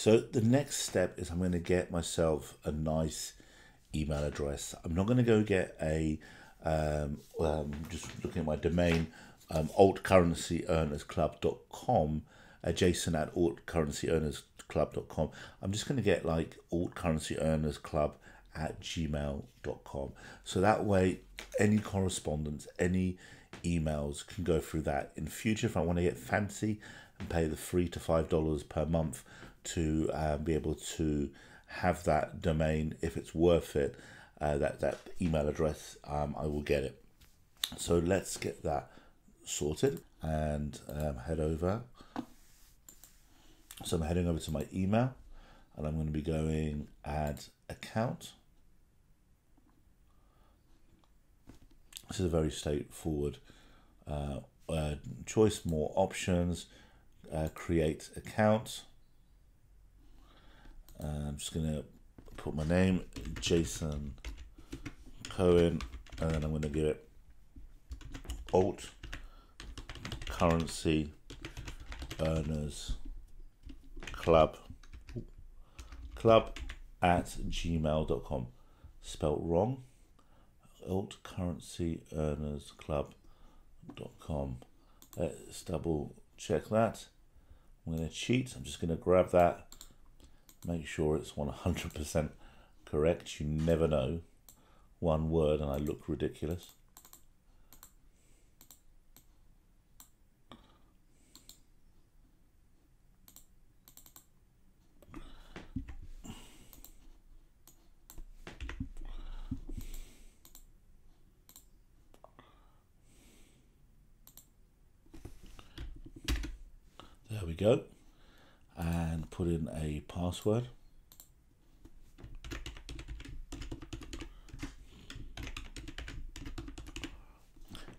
So the next step is I'm going to get myself a nice email address. I'm not going to go get a, just looking at my domain, altcurrencyearnersclub.com, Jason at altcurrencyearnersclub.com. I'm just going to get like altcurrencyearnersclub@gmail.com. So that way, any correspondence, any emails can go through that. In future, if I want to get fancy and pay the $3 to $5 per month to be able to have that domain, if it's worth it, that email address, I will get it. So let's get that sorted and head over. So I'm heading over to my email, and I'm going to be going add account. This is a very straightforward choice, more options, create account. I'm just going to put my name, Jason Cohen, and then I'm going to give it alt currency earners club at gmail.com, spelt wrong, altcurrencyearnersclub.com. Let's double check that. I'm going to cheat. I'm just going to grab that, make sure it's 100% correct. You never know, one word and I look ridiculous. There we go, and put in a password.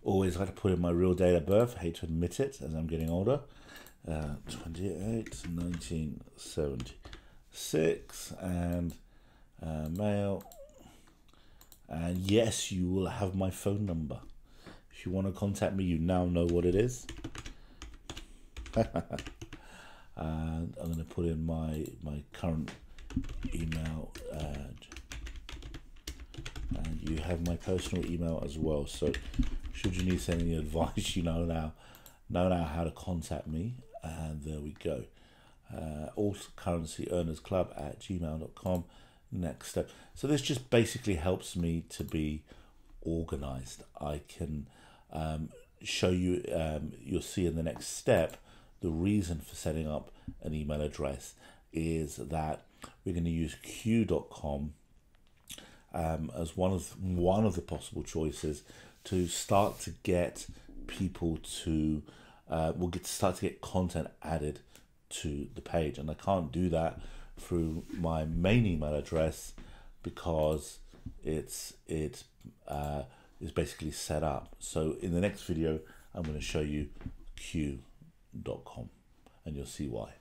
Always like to put in my real date of birth, hate to admit it as I'm getting older. 28, 1976, and male. And yes, you will have my phone number. If you want to contact me, you now know what it is. And I'm going to put in my current email, and you have my personal email as well. So should you need any advice, you know now how to contact me. And there we go. altcurrencyearnersclub@gmail.com. Next step. So this just basically helps me to be organized. I can show you, you'll see in the next step, the reason for setting up an email address is that we're going to use q.com as one of the possible choices to start to get people to start to get content added to the page. And I can't do that through my main email address because it's basically set up. So in the next video, I'm going to show you q.com, and you'll see why.